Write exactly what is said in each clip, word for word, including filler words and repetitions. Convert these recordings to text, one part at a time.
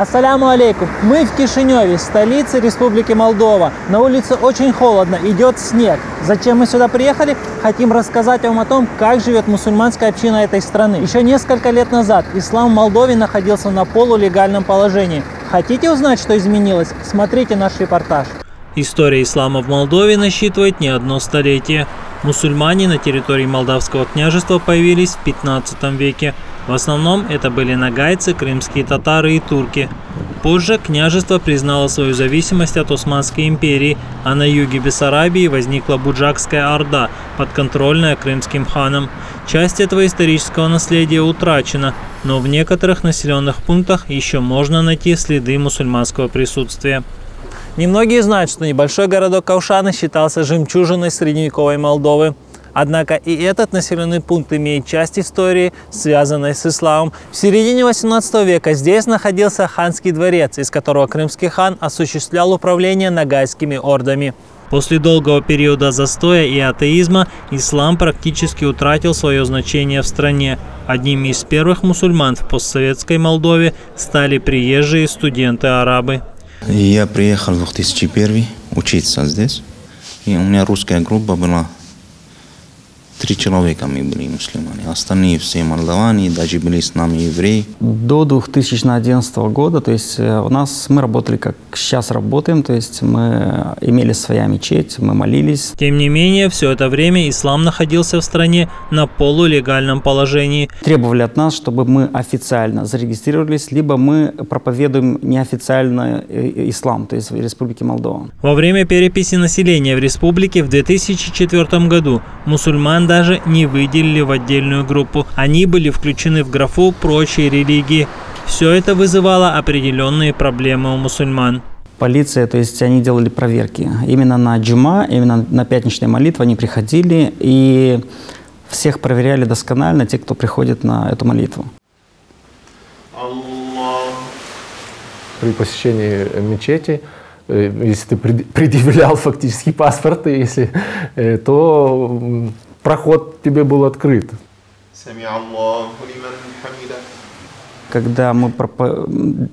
Ассаляму алейкум. Мы в Кишиневе, столице Республики Молдова. На улице очень холодно, идет снег. Зачем мы сюда приехали? Хотим рассказать вам о том, как живет мусульманская община этой страны. Еще несколько лет назад ислам в Молдове находился на полулегальном положении. Хотите узнать, что изменилось? Смотрите наш репортаж. История ислама в Молдове насчитывает не одно столетие. Мусульмане на территории Молдавского княжества появились в пятнадцатом веке. В основном это были ногайцы, крымские татары и турки. Позже княжество признало свою зависимость от Османской империи, а на юге Бессарабии возникла Буджакская орда, подконтрольная крымским ханам. Часть этого исторического наследия утрачена, но в некоторых населенных пунктах еще можно найти следы мусульманского присутствия. Немногие знают, что небольшой городок Каушаны считался жемчужиной средневековой Молдовы. Однако и этот населенный пункт имеет часть истории, связанной с исламом. В середине восемнадцатого века здесь находился ханский дворец, из которого крымский хан осуществлял управление ногайскими ордами. После долгого периода застоя и атеизма ислам практически утратил свое значение в стране. Одними из первых мусульман в постсоветской Молдове стали приезжие студенты-арабы. Я приехал в две тысячи первом учиться здесь, и у меня русская группа была. Три человека мы были мусульмане, остальные все молдаване, даже были с нами евреи. До две тысячи одиннадцатого года, то есть у нас мы работали как сейчас работаем, то есть мы имели своя мечеть, мы молились. Тем не менее, все это время ислам находился в стране на полулегальном положении. Требовали от нас, чтобы мы официально зарегистрировались, либо мы проповедуем неофициально ислам, то есть в Республике Молдова. Во время переписи населения в республике в две тысячи четвёртом году мусульман даже не выделили в отдельную группу. Они были включены в графу «прочие религии». Все это вызывало определенные проблемы у мусульман. Полиция, то есть они делали проверки. Именно на джума, именно на пятничные молитвы они приходили и всех проверяли досконально, те, кто приходит на эту молитву. При посещении мечети, если ты предъявлял фактически паспорт, если, то проход тебе был открыт. Когда мы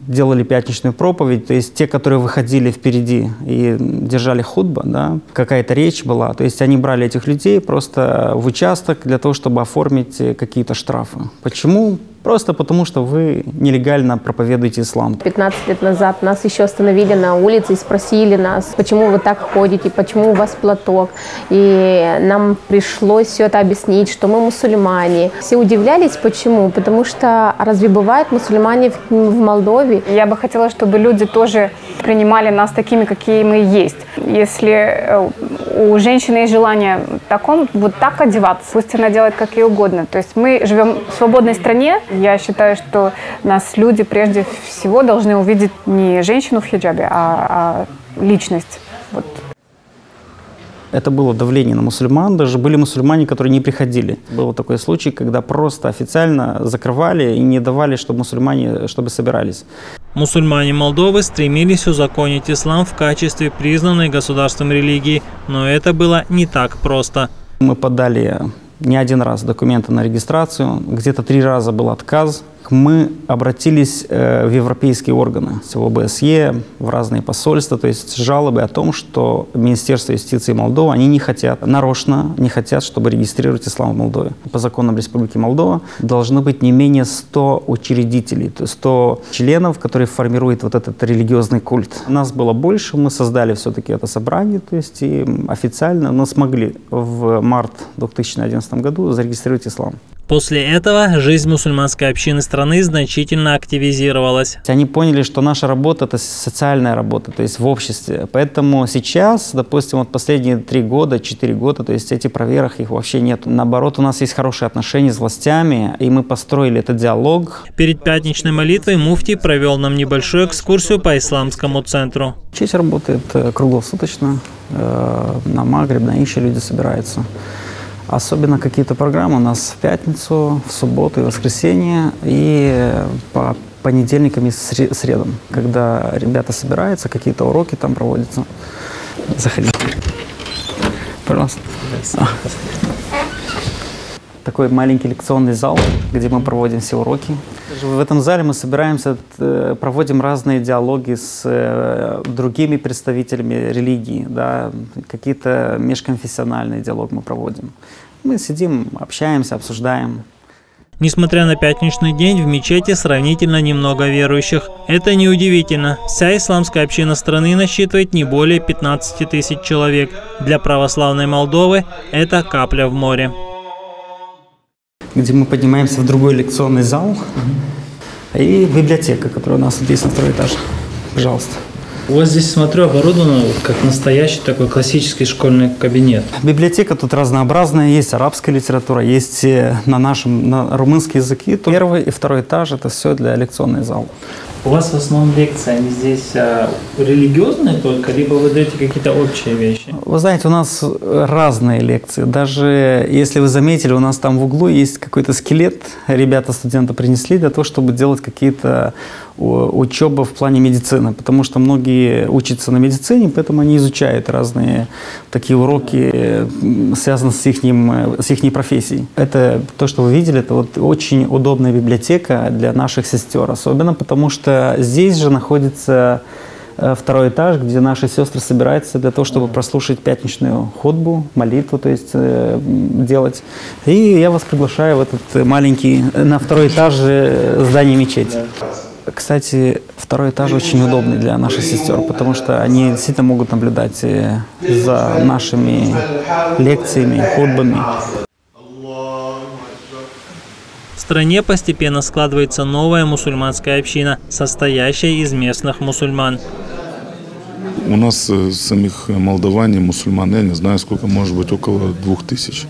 делали пятничную проповедь, то есть те, которые выходили впереди и держали хутба, да, какая-то речь была, то есть они брали этих людей просто в участок для того, чтобы оформить какие-то штрафы. Почему? Просто потому, что вы нелегально проповедуете ислам. пятнадцать лет назад нас еще остановили на улице и спросили нас, почему вы так ходите, почему у вас платок. И нам пришлось все это объяснить, что мы мусульмане. Все удивлялись, почему? Потому что разве бывают мусульмане в Молдове? Я бы хотела, чтобы люди тоже принимали нас такими, какие мы есть. Если у женщины есть желание таком, вот так одеваться, пусть она делает как ей угодно. То есть мы живем в свободной стране. Я считаю, что нас люди прежде всего должны увидеть не женщину в хиджабе, а, а личность. Вот. Это было давление на мусульман. Даже были мусульмане, которые не приходили. Был такой случай, когда просто официально закрывали и не давали, чтобы мусульмане чтобы собирались. Мусульмане Молдовы стремились узаконить ислам в качестве признанной государством религии. Но это было не так просто. Мы подали... не один раз документы на регистрацию, где-то три раза был отказ. Мы обратились в европейские органы, в ОБСЕ, в разные посольства, то есть жалобы о том, что Министерство юстиции Молдовы, они не хотят, нарочно не хотят, чтобы регистрировать ислам в Молдове. По законам Республики Молдова должно быть не менее ста учредителей, то есть ста членов, которые формируют вот этот религиозный культ. Нас было больше, мы создали все-таки это собрание, то есть и официально, но смогли в марте две тысячи одиннадцатом году зарегистрировать ислам. После этого жизнь мусульманской общины страны значительно активизировалась. Они поняли, что наша работа – это социальная работа, то есть в обществе. Поэтому сейчас, допустим, вот последние три года, четыре года, то есть эти проверок их вообще нет. Наоборот, у нас есть хорошие отношения с властями, и мы построили этот диалог. Перед пятничной молитвой муфти провел нам небольшую экскурсию по исламскому центру. Честь работает круглосуточно, на Магриб, на Иши люди собираются. Особенно какие-то программы у нас в пятницу, в субботу и воскресенье, и по понедельникам и средам, когда ребята собираются, какие-то уроки там проводятся. Заходи. Пожалуйста. Такой маленький лекционный зал, где мы проводим все уроки. В этом зале мы собираемся, проводим разные диалоги с другими представителями религии, да, какие-то межконфессиональные диалоги мы проводим. Мы сидим, общаемся, обсуждаем. Несмотря на пятничный день, в мечети сравнительно немного верующих. Это неудивительно. Вся исламская община страны насчитывает не более пятнадцати тысяч человек. Для православной Молдовы это капля в море. Где мы поднимаемся в другой лекционный зал и библиотека, которая у нас здесь на второй этаж. Пожалуйста. У вас здесь, смотрю, оборудовано как настоящий такой классический школьный кабинет. Библиотека тут разнообразная, есть арабская литература, есть на нашем, на румынский языке. Первый и второй этаж – это все для лекционный зал. У вас в основном лекции, они здесь а, религиозные только, либо вы даете какие-то общие вещи? Вы знаете, у нас разные лекции. Даже если вы заметили, у нас там в углу есть какой-то скелет, ребята, студенты принесли для того, чтобы делать какие-то учебы в плане медицины, потому что многие учатся на медицине, поэтому они изучают разные такие уроки, связанные с их, с их профессией. Это то, что вы видели, это вот очень удобная библиотека для наших сестер, особенно потому что здесь же находится второй этаж, где наши сестры собираются для того, чтобы прослушать пятничную хутбу, молитву, то есть делать. И я вас приглашаю в этот маленький, на второй этаж здания мечети. Кстати, второй этаж очень удобный для наших сестер, потому что они действительно могут наблюдать за нашими лекциями, хутбами. В стране постепенно складывается новая мусульманская община, состоящая из местных мусульман. У нас самих молдаване, мусульман, я не знаю, сколько, может быть, около двух тысяч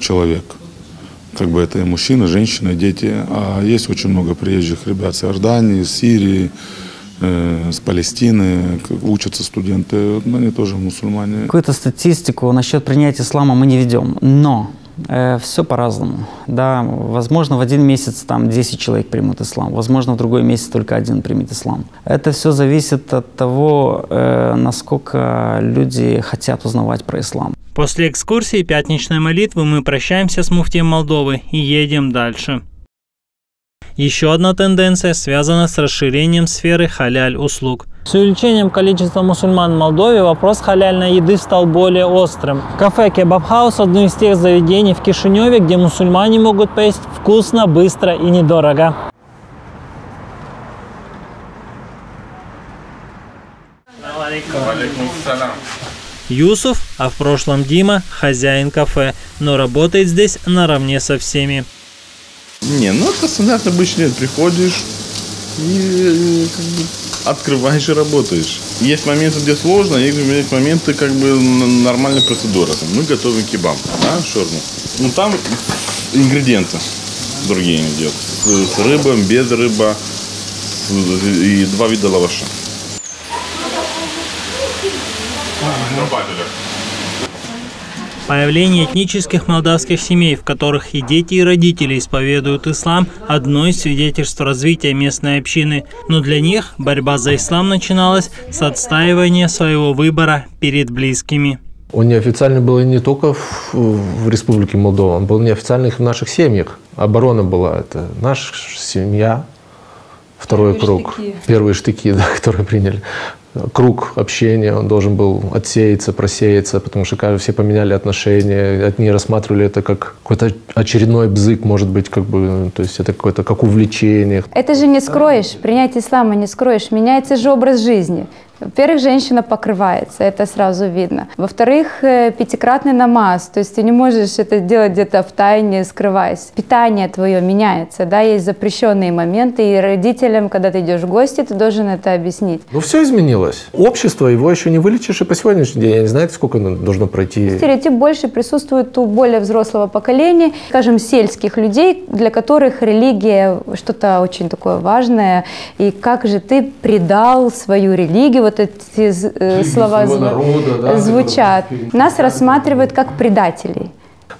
человек. Как бы это и мужчины, женщины, дети. А есть очень много приезжих ребят с Иордании, с Сирии, э, с Палестины. Учатся студенты, они тоже мусульмане. Какую-то статистику насчет принятия ислама мы не ведем, но... Все по-разному. Да, возможно, в один месяц там десять человек примут ислам, возможно, в другой месяц только один примет ислам. Это все зависит от того, насколько люди хотят узнавать про ислам. После экскурсии пятничной молитвы мы прощаемся с муфтием Молдовы и едем дальше. Еще одна тенденция связана с расширением сферы халяль-услуг. С увеличением количества мусульман в Молдове вопрос халяльной еды стал более острым. Кафе «Кебабхаус» – одно из тех заведений в Кишиневе, где мусульмане могут поесть вкусно, быстро и недорого. Юсуф, а в прошлом Дима – хозяин кафе, но работает здесь наравне со всеми. Не, ну это стандартно обычно, приходишь и как бы открываешь и работаешь. Есть моменты, где сложно, и есть моменты, как бы нормальная процедура. Мы готовим кебаб, да, шаурму. Ну там ингредиенты другие идут. С рыбой, без рыбы и два вида лаваша. Появление этнических молдавских семей, в которых и дети, и родители исповедуют ислам, одно из свидетельств развития местной общины. Но для них борьба за ислам начиналась с отстаивания своего выбора перед близкими. Он неофициально был не только в, в Республике Молдова, он был неофициально и в наших семьях. Оборона была, это наша семья, второй первые круг, штыки. первые штыки, да, которые приняли. Круг общения, он должен был отсеяться, просеяться, потому что, кажется, все поменяли отношения, одни рассматривали это как какой-то очередной бзык, может быть, как бы, то есть это какое-то как увлечение. Это же не скроешь, принятие ислама не скроешь, меняется же образ жизни. Во-первых, женщина покрывается, это сразу видно. Во-вторых, пятикратный намаз, то есть ты не можешь это делать где-то в тайне, скрываясь. Питание твое меняется, да, есть запрещенные моменты, и родителям, когда ты идешь в гости, ты должен это объяснить. Ну все изменилось. Общество, его еще не вылечишь и по сегодняшний день, я не знаю, сколько должно пройти. Стереотип больше присутствует у более взрослого поколения, скажем, сельских людей, для которых религия что-то очень такое важное, и как же ты предал свою религию, вот эти э, слова зв... народа, да, звучат. Нас рассматривают как предателей.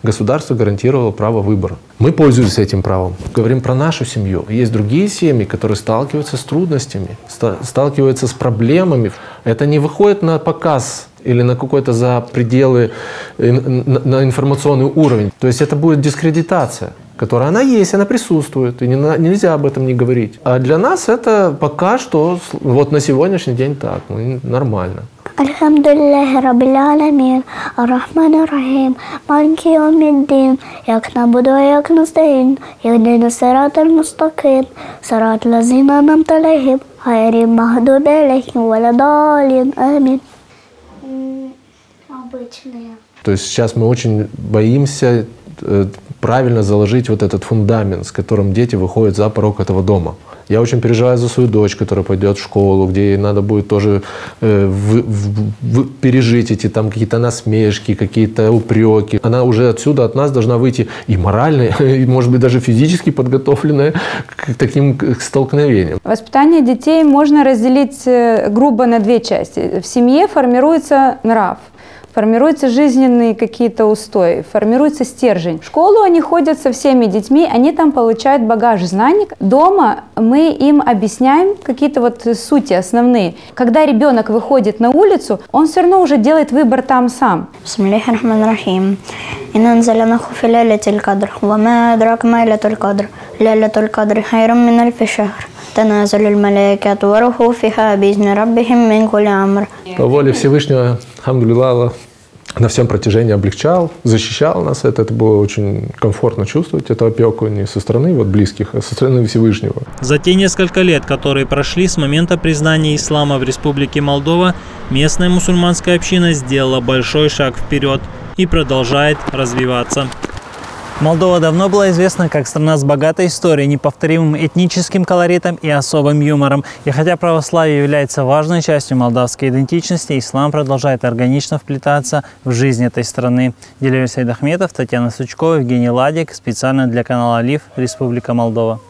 Государство гарантировало право выбора. Мы пользуемся этим правом. Говорим про нашу семью. Есть другие семьи, которые сталкиваются с трудностями, сталкиваются с проблемами. Это не выходит на показ или на какой-то за пределы, на информационный уровень. То есть это будет дискредитация. которая она есть, она присутствует, и не, нельзя об этом не говорить. А для нас это пока что, вот на сегодняшний день так, нормально. Альхамдулиллахи раббиль аламин, ар-рахман ар-рахим, малики йомиддин, якна буду як настаин, ихдина сират аль-мустаким, сират лазина анамта алейхим, хайри махдуби алейхим, валя далин, амин. Обычные. То есть сейчас мы очень боимся правильно заложить вот этот фундамент, с которым дети выходят за порог этого дома. Я очень переживаю за свою дочь, которая пойдет в школу, где ей надо будет тоже э, в, в, в, пережить эти там какие-то насмешки, какие-то упреки. Она уже отсюда от нас должна выйти и морально, и, может быть, даже физически подготовленная к таким к столкновениям. Воспитание детей можно разделить грубо на две части. В семье формируется нрав. Формируются жизненные какие-то устои, формируется стержень. В школу они ходят со всеми детьми, они там получают багаж знаний. Дома мы им объясняем какие-то вот сути основные. Когда ребенок выходит на улицу, он все равно уже делает выбор там сам. По воле Всевышнего, Хамдулиллах, на всем протяжении облегчал, защищал нас. Это, это было очень комфортно чувствовать, эту опеку не со стороны вот, близких, а со стороны Всевышнего. За те несколько лет, которые прошли с момента признания ислама в Республике Молдова, местная мусульманская община сделала большой шаг вперед и продолжает развиваться. Молдова давно была известна как страна с богатой историей, неповторимым этническим колоритом и особым юмором. И хотя православие является важной частью молдавской идентичности, ислам продолжает органично вплетаться в жизнь этой страны. Делюсь Сайдахметов, Татьяна Сучкова, Евгений Ладик. Специально для канала Лив, Республика Молдова.